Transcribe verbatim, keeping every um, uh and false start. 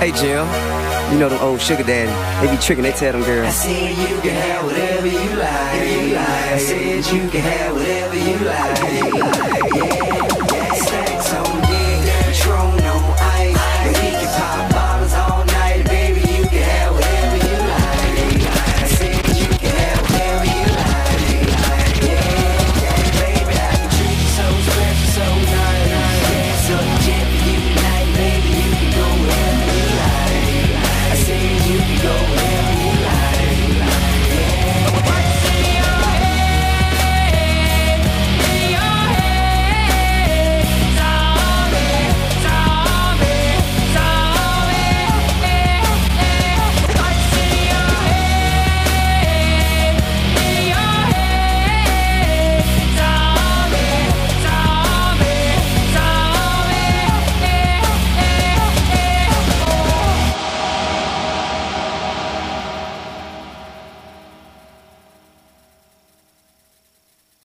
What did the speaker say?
Hey, Jill, you know them old sugar daddy, they be tricking, they tell them girls. I said you can have whatever you like, you like. I said you can have whatever you like, you like. Yeah.